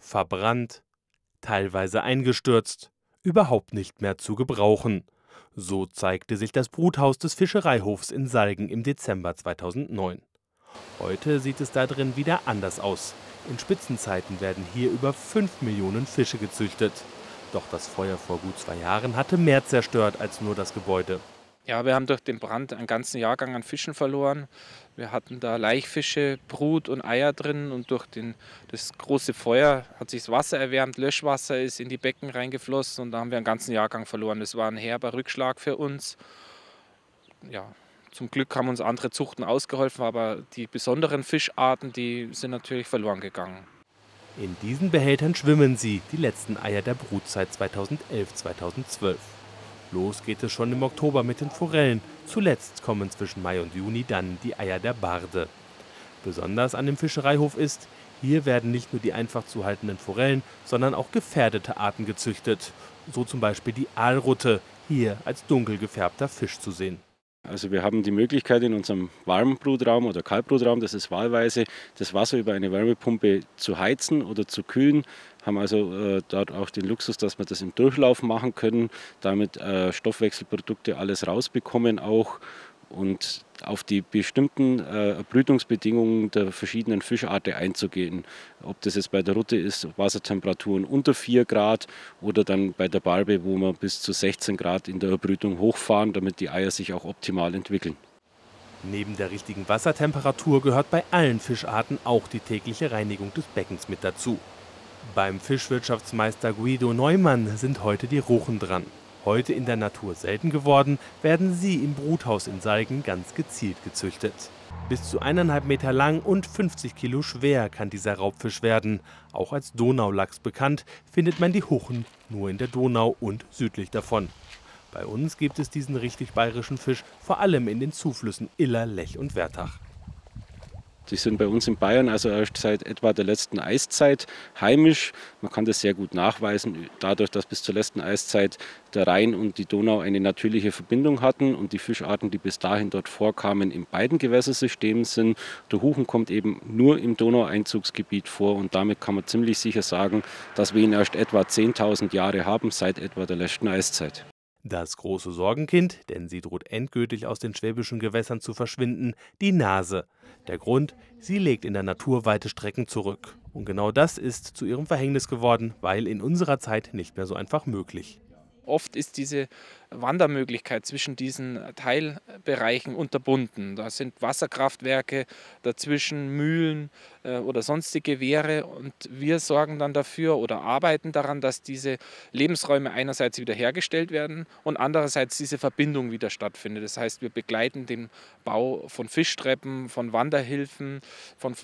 verbrannt, teilweise eingestürzt, überhaupt nicht mehr zu gebrauchen. So zeigte sich das Bruthaus des Fischereihofs in Salgen im Dezember 2009. Heute sieht es da drin wieder anders aus. In Spitzenzeiten werden hier über 5 Millionen Fische gezüchtet. Doch das Feuer vor gut 2 Jahren hatte mehr zerstört als nur das Gebäude. Ja, wir haben durch den Brand einen ganzen Jahrgang an Fischen verloren. Wir hatten da Laichfische, Brut und Eier drin. Und durch das große Feuer hat sich das Wasser erwärmt, Löschwasser ist in die Becken reingeflossen und da haben wir einen ganzen Jahrgang verloren. Das war ein herber Rückschlag für uns. Ja, zum Glück haben uns andere Zuchten ausgeholfen, aber die besonderen Fischarten, die sind natürlich verloren gegangen. In diesen Behältern schwimmen sie, die letzten Eier der Brutzeit 2011, 2012. Los geht es schon im Oktober mit den Forellen. Zuletzt kommen zwischen Mai und Juni dann die Eier der Barde. Besonders an dem Fischereihof ist, hier werden nicht nur die einfach zu haltenden Forellen, sondern auch gefährdete Arten gezüchtet. So zum Beispiel die Aalrutte, hier als dunkel gefärbter Fisch zu sehen. Also wir haben die Möglichkeit in unserem Warmblutraum oder Kaltblutraum, das ist wahlweise, das Wasser über eine Wärmepumpe zu heizen oder zu kühlen. Haben also dort auch den Luxus, dass wir das im Durchlauf machen können, damit Stoffwechselprodukte alles rausbekommen auch und auf die bestimmten Brütungsbedingungen der verschiedenen Fischarten einzugehen. Ob das jetzt bei der Rutte ist, Wassertemperaturen unter 4 Grad oder dann bei der Barbe, wo wir bis zu 16 Grad in der Brütung hochfahren, damit die Eier sich auch optimal entwickeln. Neben der richtigen Wassertemperatur gehört bei allen Fischarten auch die tägliche Reinigung des Beckens mit dazu. Beim Fischwirtschaftsmeister Guido Neumann sind heute die Rochen dran. Heute in der Natur selten geworden, werden sie im Bruthaus in Salgen ganz gezielt gezüchtet. Bis zu 1,5 Meter lang und 50 Kilo schwer kann dieser Raubfisch werden. Auch als Donaulachs bekannt, findet man die Huchen nur in der Donau und südlich davon. Bei uns gibt es diesen richtig bayerischen Fisch vor allem in den Zuflüssen Iller, Lech und Wertach. Die sind bei uns in Bayern also erst seit etwa der letzten Eiszeit heimisch. Man kann das sehr gut nachweisen, dadurch, dass bis zur letzten Eiszeit der Rhein und die Donau eine natürliche Verbindung hatten und die Fischarten, die bis dahin dort vorkamen, in beiden Gewässersystemen sind. Der Huchen kommt eben nur im Donaueinzugsgebiet vor und damit kann man ziemlich sicher sagen, dass wir ihn erst etwa 10.000 Jahre haben, seit etwa der letzten Eiszeit. Das große Sorgenkind, denn sie droht endgültig aus den schwäbischen Gewässern zu verschwinden, die Nase. Der Grund, sie legt in der Natur weite Strecken zurück. Und genau das ist zu ihrem Verhängnis geworden, weil in unserer Zeit nicht mehr so einfach möglich. Oft ist diese Wandermöglichkeit zwischen diesen Teilbereichen unterbunden. Da sind Wasserkraftwerke, dazwischen Mühlen oder sonstige Wehre. Und wir sorgen dann dafür oder arbeiten daran, dass diese Lebensräume einerseits wiederhergestellt werden und andererseits diese Verbindung wieder stattfindet. Das heißt, wir begleiten den Bau von Fischtreppen, von Wanderhilfen, von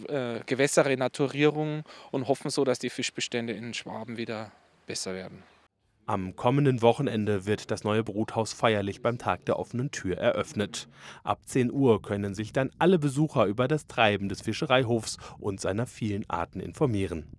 Gewässerrenaturierung und hoffen so, dass die Fischbestände in Schwaben wieder besser werden. Am kommenden Wochenende wird das neue Bruthaus feierlich beim Tag der offenen Tür eröffnet. Ab 10 Uhr können sich dann alle Besucher über das Treiben des Fischereihofs und seiner vielen Arten informieren.